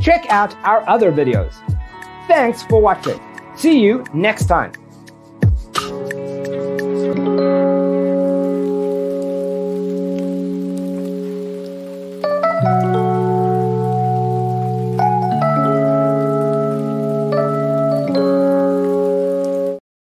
Check out our other videos. Thanks for watching. See you next time.